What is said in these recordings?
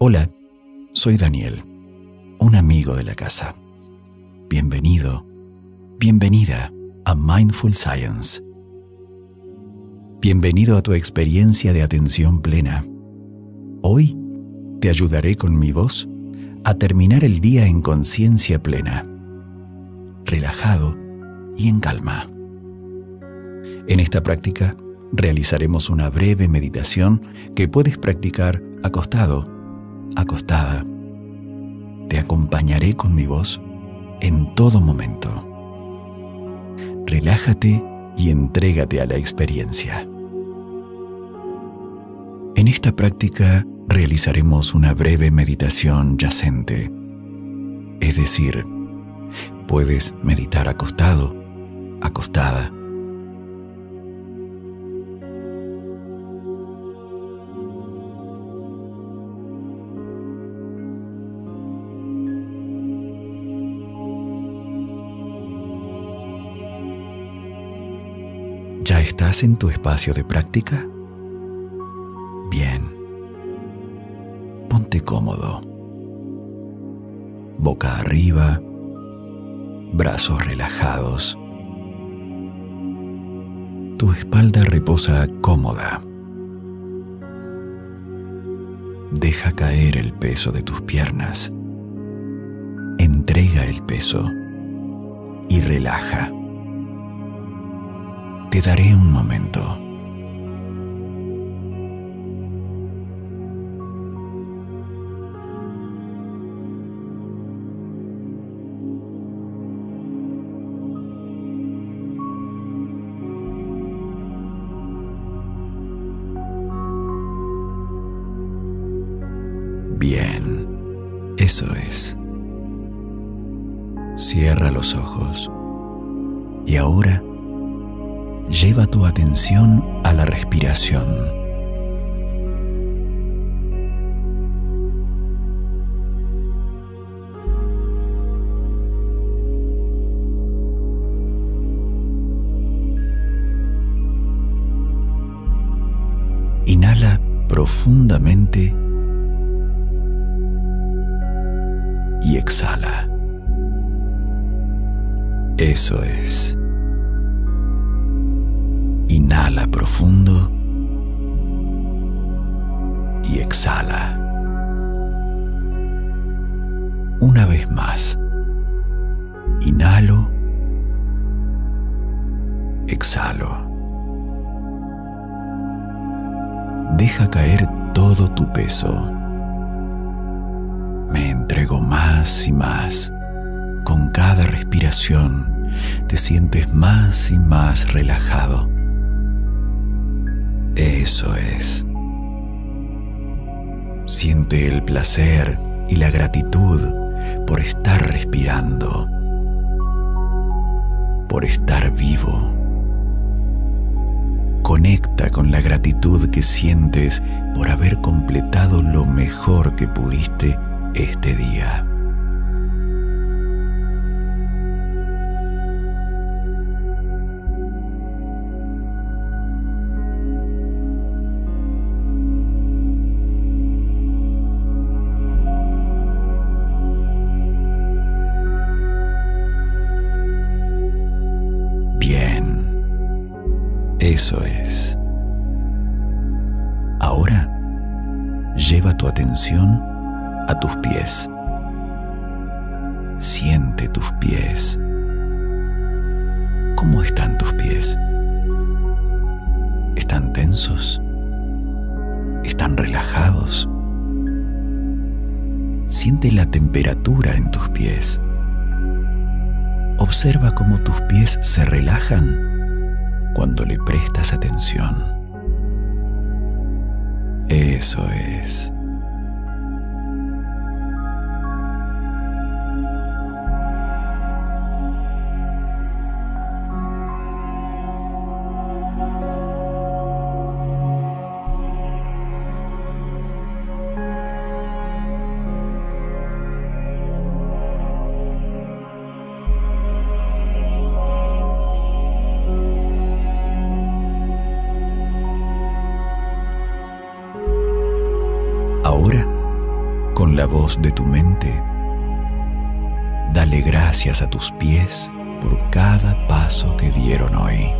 Hola, soy Daniel, un amigo de la casa. Bienvenido, bienvenida a Mindful Science. Bienvenido a tu experiencia de atención plena. Hoy te ayudaré con mi voz a terminar el día en conciencia plena, relajado y en calma. En esta práctica realizaremos una breve meditación que puedes practicar acostado, acostada. Te acompañaré con mi voz en todo momento. Relájate y entrégate a la experiencia. En esta práctica realizaremos una breve meditación yacente. Es decir, puedes meditar acostado, acostada. ¿Ya estás en tu espacio de práctica? Bien. Ponte cómodo. Boca arriba, brazos relajados. Tu espalda reposa cómoda. Deja caer el peso de tus piernas. Entrega el peso y relaja. Te daré un momento. Bien, eso es. Cierra los ojos. Y ahora, lleva tu atención a la respiración. Inhala profundamente y exhala. Eso es. Inhala profundo y exhala. Una vez más. Inhalo, exhalo. Deja caer todo tu peso. Me entrego más y más. Con cada respiración te sientes más y más relajado. Eso es. Siente el placer y la gratitud por estar respirando, por estar vivo. Conecta con la gratitud que sientes por haber completado lo mejor que pudiste este día. Eso es. Ahora, lleva tu atención a tus pies. Siente tus pies. ¿Cómo están tus pies? ¿Están tensos? ¿Están relajados? Siente la temperatura en tus pies. Observa cómo tus pies se relajan cuando le prestas atención. Eso es. con la voz de tu mente. Dale gracias a tus pies por cada paso que dieron hoy.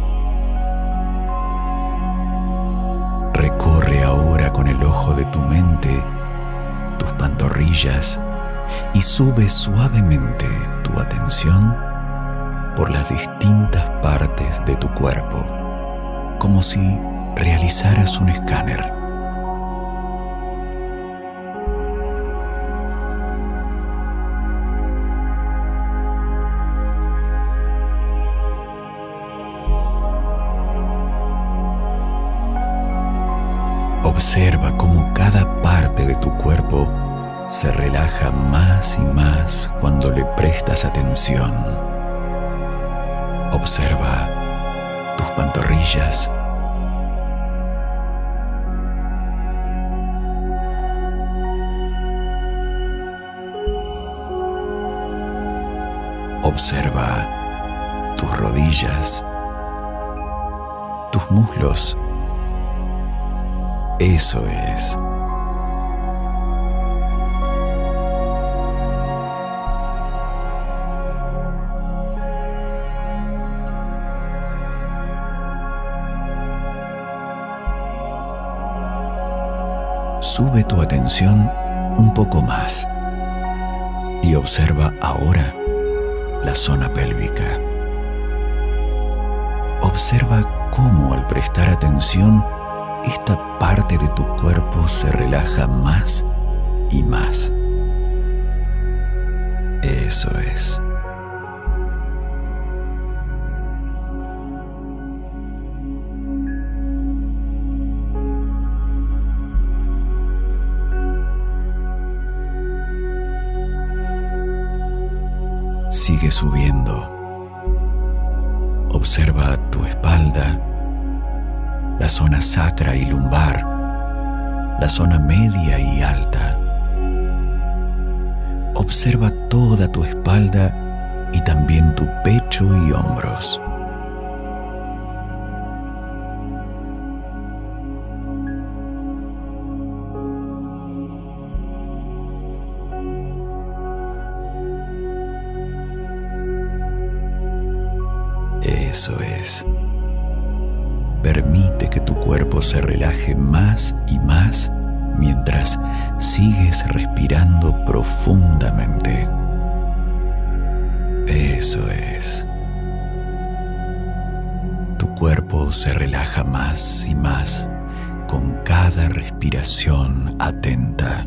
Recorre ahora con el ojo de tu mente tus pantorrillas y sube suavemente tu atención por las distintas partes de tu cuerpo, como si realizaras un escáner. Observa cómo cada parte de tu cuerpo se relaja más y más cuando le prestas atención. Observa tus pantorrillas, observa tus rodillas, tus muslos. Eso es. Sube tu atención un poco más y observa ahora la zona pélvica. Observa cómo al prestar atención esta parte de tu cuerpo se relaja más y más. Eso es. Sigue subiendo. Observa tu espalda, la zona sacra y lumbar, la zona media y alta. Observa toda tu espalda y también tu pecho y hombros. Eso es. Permite que tu cuerpo se relaje más y más mientras sigues respirando profundamente. Eso es. Tu cuerpo se relaja más y más con cada respiración atenta.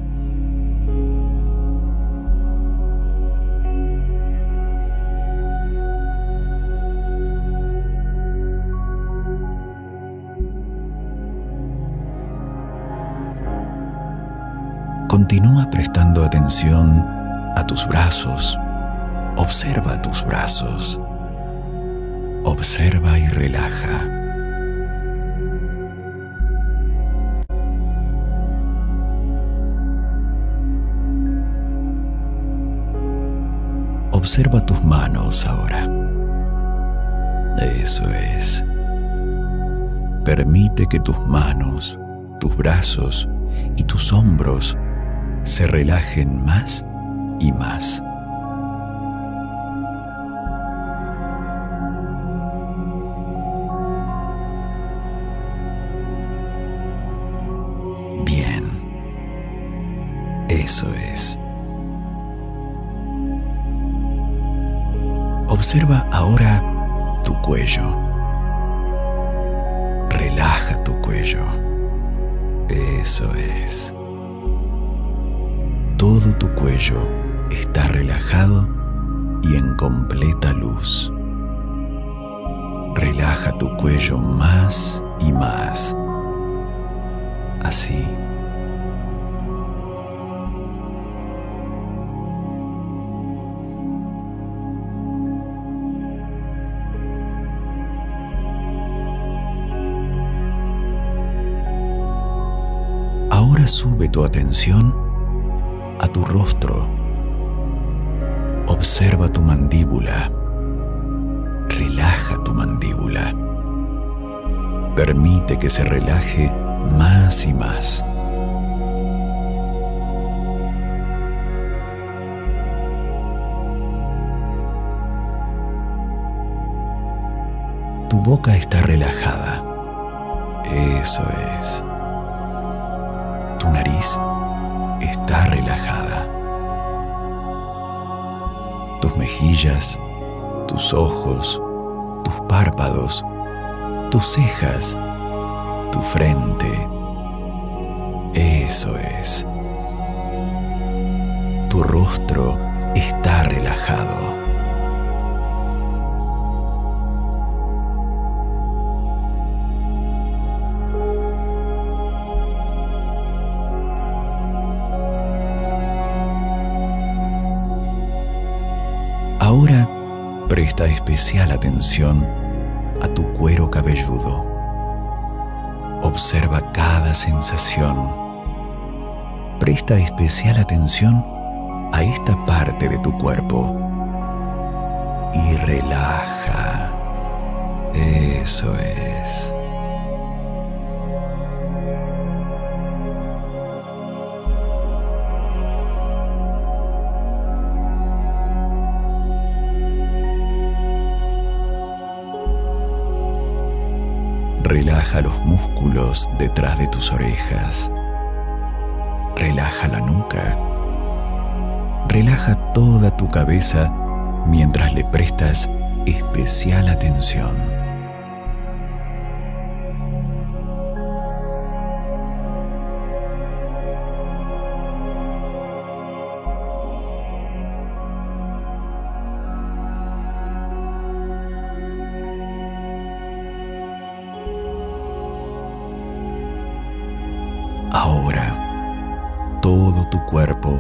Continúa prestando atención a tus brazos. Observa tus brazos. Observa y relaja. Observa tus manos ahora. Eso es. Permite que tus manos, tus brazos y tus hombros se relajen más y más. Bien. Eso es. Observa ahora tu cuello. Relaja tu cuello. Eso es. Todo tu cuello está relajado y en completa luz. Relaja tu cuello más y más. Así. Ahora sube tu atención a tu rostro. Observa tu mandíbula. Relaja tu mandíbula. Permite que se relaje más y más. tu boca está relajada. Eso es. Tu nariz está relajada. Tus mejillas, tus ojos, tus párpados, tus cejas, tu frente. Eso es. Tu rostro está relajado. Ahora presta especial atención a tu cuero cabelludo. Observa cada sensación. Presta especial atención a esta parte de tu cuerpo y relaja. Eso es. Relaja los músculos detrás de tus orejas. Relaja la nuca. Relaja toda tu cabeza mientras le prestas especial atención. Ahora, todo tu cuerpo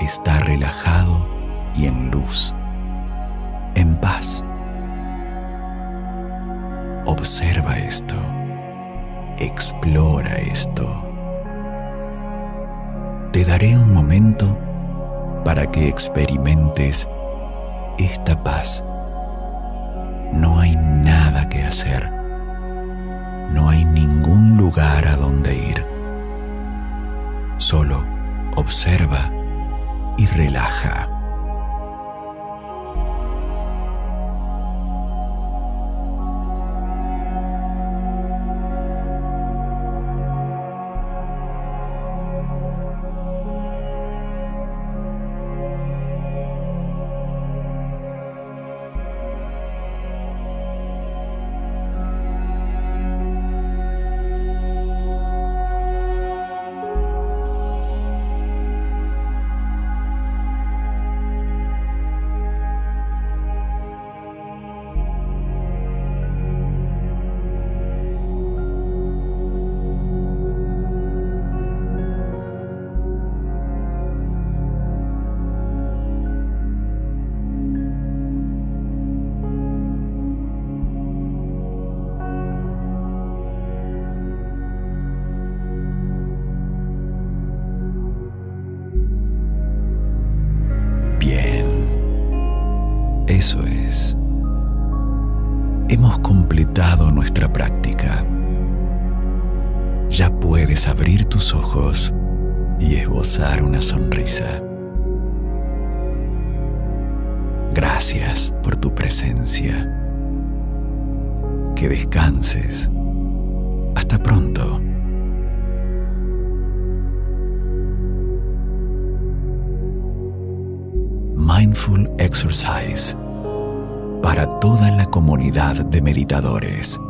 está relajado y en luz, en paz. Observa esto, explora esto. Te daré un momento para que experimentes esta paz. No hay nada que hacer, no hay ningún lugar a donde ir. Solo observa y relaja. Eso es. Hemos completado nuestra práctica. Ya puedes abrir tus ojos y esbozar una sonrisa. Gracias por tu presencia. Que descanses. Hasta pronto. Mindful Exercise para toda la comunidad de meditadores.